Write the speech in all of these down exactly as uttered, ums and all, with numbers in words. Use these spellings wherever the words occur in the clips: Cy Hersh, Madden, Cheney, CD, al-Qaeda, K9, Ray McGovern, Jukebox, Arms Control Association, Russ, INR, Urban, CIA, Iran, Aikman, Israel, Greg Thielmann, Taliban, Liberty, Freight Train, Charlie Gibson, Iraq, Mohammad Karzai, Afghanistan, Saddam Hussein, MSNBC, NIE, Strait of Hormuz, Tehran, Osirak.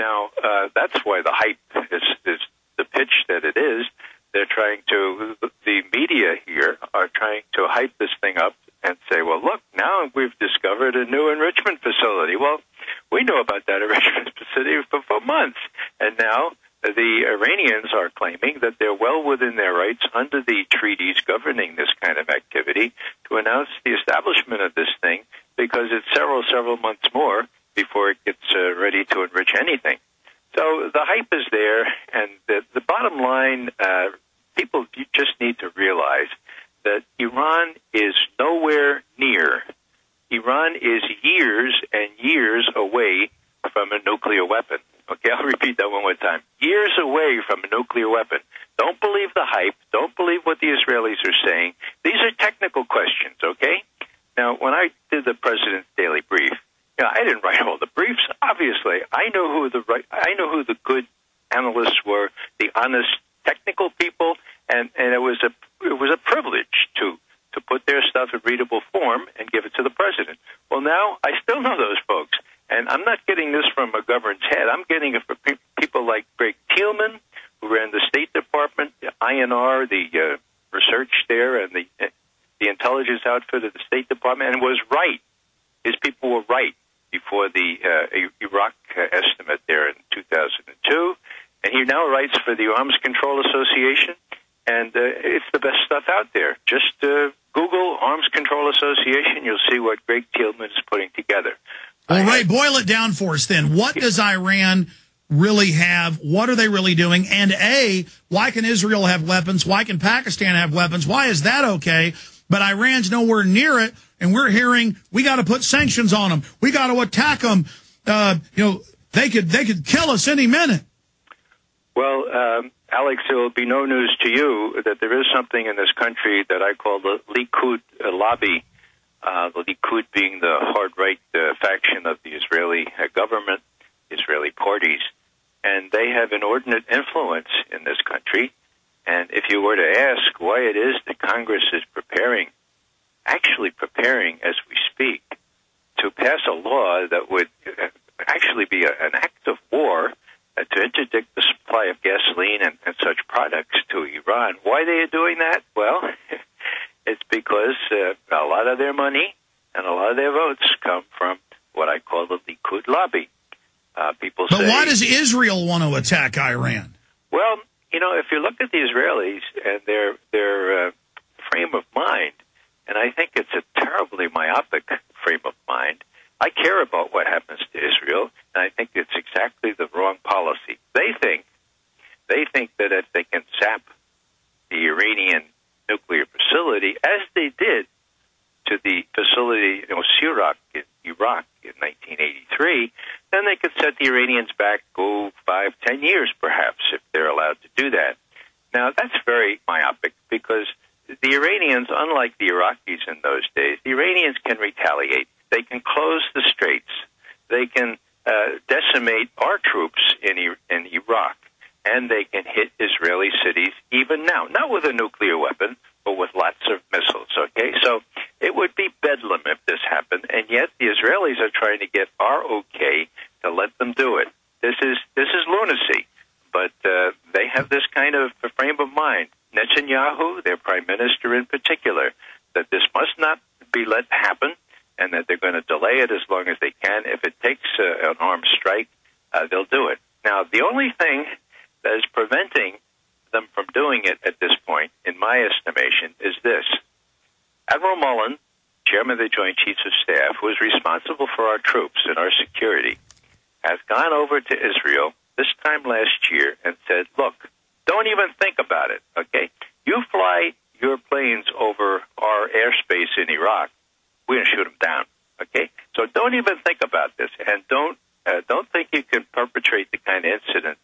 Now, uh, that's why the hype is, is the pitch that it is. They're trying to, the media here are trying to hype this thing up and say, well, look, now we've discovered a new enrichment facility. Well, we know about that enrichment facility for, for months. And now the Iranians are claiming that they're well within their rights under the treaties governing this kind of activity to announce the establishment of this thing because it's several, several months more before it gets uh, ready to enrich anything. So the hype is there, and the, the bottom line, uh, people just need to realize that Iran is nowhere near. Iran is years and years away from a nuclear weapon. Okay, I'll repeat that one more time. Years away from a nuclear weapon. Don't believe the hype. Don't believe what the Israelis are saying. These are technical questions, okay? Now, when I did the President's Daily Brief, you know, I didn't write all the briefs, obviously. I know who the right, I know who the good analysts were, the honest technical people, and, and it was a it was a privilege to to put their stuff in readable form and give it to the president. Well, now I still know those folks, and I'm not getting this from McGovern's head. I'm getting it from pe- people like Greg Thielmann, who ran the State Department, the I N R, the uh, research there, and the uh, the intelligence outfit of the State Department, and was right. His people were right before the uh, Iraq uh, estimate there in two thousand two. And he now writes for the Arms Control Association, and uh, it's the best stuff out there. Just uh, Google Arms Control Association. You'll see what Greg Thielmann is putting together. Well, Ray, boil it down for us then. What does Iran really have? What are they really doing? And A, why can Israel have weapons? Why can Pakistan have weapons? Why is that okay? But Iran's nowhere near it, and we're hearing we got to put sanctions on them. We got to attack them. Uh, you know, they could they could kill us any minute. Well, um, Alex, it will be no news to you that there is something in this country that I call the Likud lobby. Uh, the Likud being the hard right uh, faction of the Israeli uh, government, Israeli parties, and they have inordinate influence in this country. And if you were to ask why it is that Congress is preparing, actually preparing as we speak, to pass a law that would actually be a, an act of war uh, to interdict the supply of gasoline and, and such products to Iran, why they are doing that? Well, it's because uh, a lot of their money and a lot of their votes come from what I call the Likud lobby. Uh, people but say, why does Israel want to attack Iran? Well, you know, if you look at the Israelis and their their uh, frame of mind, and I think it's a terribly myopic frame of mind, I care about what happens to Israel, and I think it's exactly the wrong policy. They think, they think that if they can sap the Iranian nuclear facility, as they did to the facility in Osirak in Iraq in nineteen eighty-three, then they could set the Iranians back, oh, five, ten years perhaps, if they're allowed to do that. Now, that's very myopic because the Iranians, unlike the Iraqis in those days, the Iranians can retaliate. They can close the straits. They can uh, decimate our troops in, in Iraq, and they can hit Israeli cities even now, not with a nuclear weapon, but with lots of missiles, okay? So it would be bedlam if this happened, and yet the Israelis are trying to get our okay to let them do it. This is this is lunacy, but uh, they have this kind of frame of mind. Netanyahu, their prime minister in particular, that this must not be let happen, and that they're going to delay it as long as they can. If it takes uh, an armed strike, uh, they'll do it. Now, the only thing that is preventing them from doing it at this point, in my estimation, is this. Admiral Mullen, chairman of the Joint Chiefs of Staff, who is responsible for our troops and our security, has gone over to Israel this time last year and said, look, don't even think about it, okay? You fly your planes over our airspace in Iraq, we're going to shoot them down, okay? So don't even think about this, and don't, uh, don't think you can perpetrate the kind of incident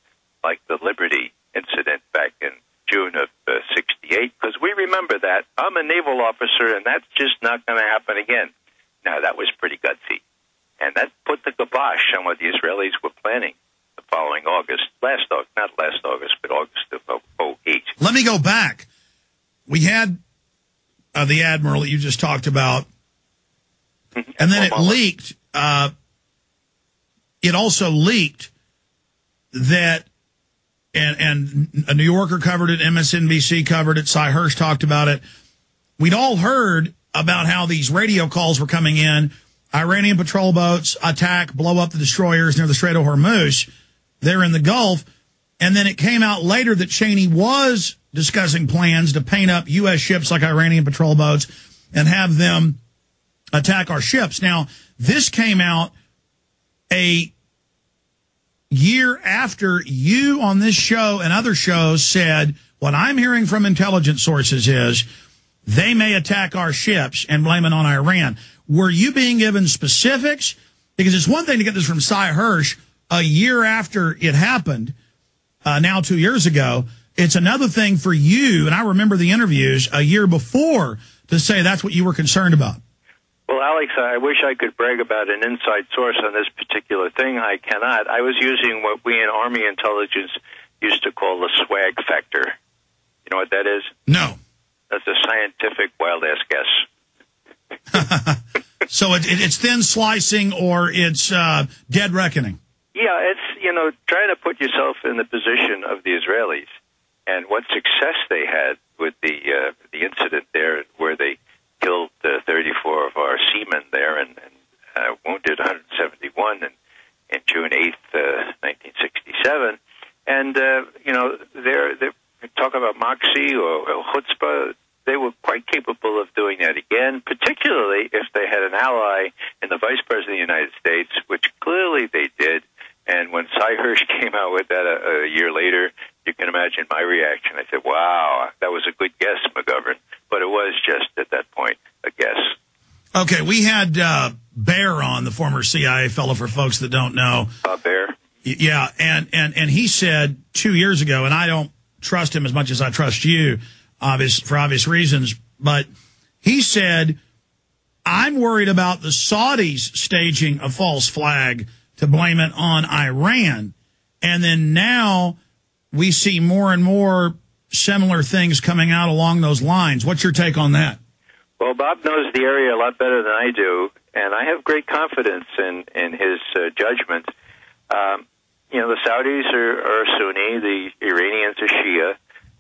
like the Liberty incident back in June of uh, sixty-eight, because we remember that. I'm a naval officer, and that's just not going to happen again. Now, that was pretty gutsy. And that put the kibosh on what the Israelis were planning the following August, last August, not last August, but August of oh eight. Let me go back. We had uh, the admiral that you just talked about, and then it leaked. Uh, it also leaked that, and, and a New Yorker covered it, M S N B C covered it, Cy Hersh talked about it. We'd all heard about how these radio calls were coming in. Iranian patrol boats attack, blow up the destroyers near the Strait of Hormuz. They're in the Gulf. And then it came out later that Cheney was discussing plans to paint up U S ships like Iranian patrol boats and have them attack our ships. Now, this came out a year after you on this show and other shows said, what I'm hearing from intelligence sources is they may attack our ships, and blame it on Iran. Were you being given specifics? Because it's one thing to get this from Cy Hersh a year after it happened, uh, now two years ago. It's another thing for you, and I remember the interviews a year before, to say that's what you were concerned about. Well, Alex, I wish I could brag about an inside source on this particular thing. I cannot. I was using what we in Army intelligence used to call the swag factor. You know what that is? No. That's a scientific wild-ass guess. So it, it, it's thin slicing, or it's uh, dead reckoning. Yeah, it's, you know, trying to put yourself in the position of the Israelis and what success they had with the uh, the incident there where they killed uh, thirty-four of our seamen there and, and uh, wounded one hundred seventy-one in, in June eighth, uh, nineteen sixty-seven. And, uh, you know, they're, they're talk about moxie or, or chutzpah. They were quite capable of doing that again, particularly if they had an ally in the Vice President of the United States, which clearly they did. And when Cy Hersh came out with that a, a year later, you can imagine my reaction. I said, wow, that was a good guess, McGovern. But it was just, at that point, a guess. Okay, we had uh, Bear on, the former C I A fellow, for folks that don't know. Uh, Bear? Yeah, and, and, and he said two years ago, and I don't trust him as much as I trust you, obvious, for obvious reasons, but he said, I'm worried about the Saudis staging a false flag to blame it on Iran. And then now we see more and more similar things coming out along those lines. What's your take on that? Well, Bob knows the area a lot better than I do, and I have great confidence in, in his uh, judgment. Um, you know, the Saudis are, are Sunni, the Iranians are Shia.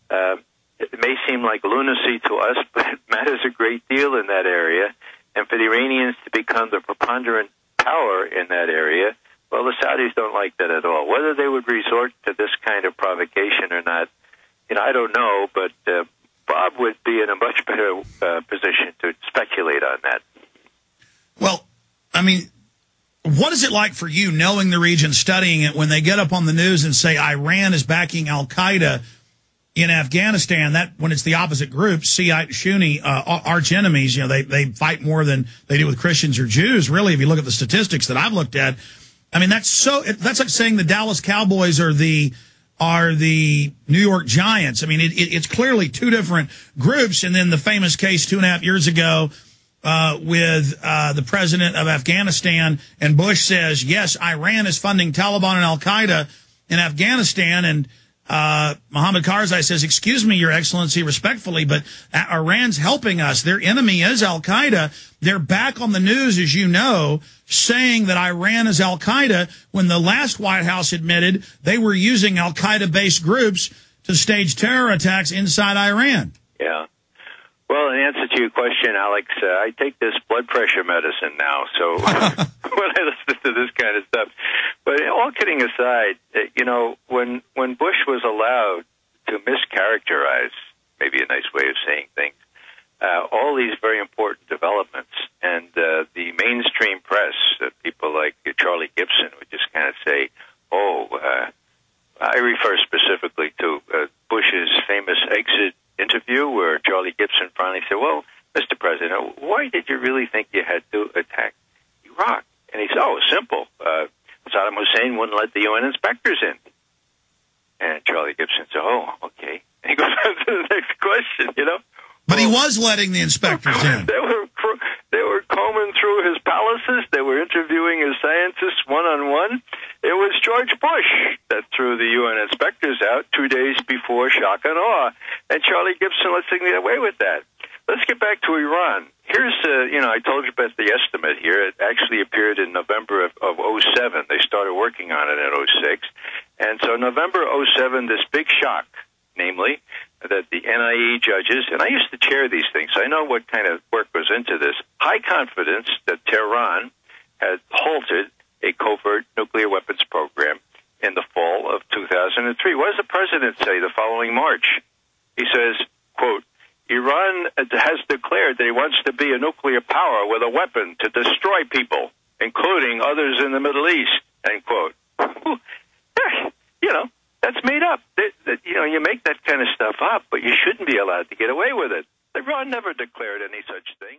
Uh, it may seem like lunacy to us, but it matters a great deal in that area. And for the Iranians to become the preponderant power in that area, well, the Saudis don't like that at all. Whether they would resort to this kind of provocation or not, you know, I don't know, but uh, Bob would be in a much better uh, position to speculate on that. Well, I mean, what is it like for you, knowing the region, studying it, when they get up on the news and say Iran is backing al-Qaeda in Afghanistan, that when it's the opposite group, Shiite, Sunni, uh, arch enemies, you know, they, they fight more than they do with Christians or Jews, really, if you look at the statistics that I've looked at. I mean, that's so, that's like saying the Dallas Cowboys are the, are the New York Giants. I mean, it, it, it's clearly two different groups. And then the famous case two and a half years ago uh, with uh, the president of Afghanistan, and Bush says, yes, Iran is funding Taliban and al-Qaeda in Afghanistan. And uh, Mohammad Karzai says, excuse me, Your Excellency, respectfully, but Iran's helping us. Their enemy is al-Qaeda. They're back on the news, as you know, saying that Iran is al-Qaeda, when the last White House admitted they were using al-Qaeda-based groups to stage terror attacks inside Iran. Yeah. Well, in answer to your question, Alex, uh, I take this blood pressure medicine now, so when I listen to this kind of stuff. But all kidding aside, you know, when, when Bush was allowed to mischaracterize, maybe a nice way of saying things, Uh, all these very important developments, and uh, the mainstream press, uh, people like Charlie Gibson, would just kind of say, oh, uh, I refer specifically to uh, Bush's famous exit interview where Charlie Gibson finally said, well, Mister President, why did you really think you had to attack Iraq? And he said, oh, simple. Uh, Saddam Hussein wouldn't let the U N inspectors in. And Charlie Gibson said, oh, okay. And he goes on to the next question, you know. But he was letting the inspectors in. They were, they were combing through his palaces. They were interviewing his scientists one-on-one. It was George Bush that threw the U N inspectors out two days before shock and awe. And Charlie Gibson let us get away with that. Let's get back to Iran. Here's, uh, you know, I told you about the estimate here. It actually appeared in November of, of oh seven. They started working on it in oh six. And so November oh seven, this big shock, namely, that the N I E judges, and I used to chair these things, so I know what kind of work goes into this, high confidence that Tehran had halted a covert nuclear weapons program in the fall of two thousand three. What does the president say the following March? He says, quote, Iran has declared that it wants to be a nuclear power with a weapon to destroy people, including others in the Middle East, end quote. You know, that's made up. You know, you make that kind of stuff up, but you shouldn't be allowed to get away with it. Iran never declared any such thing.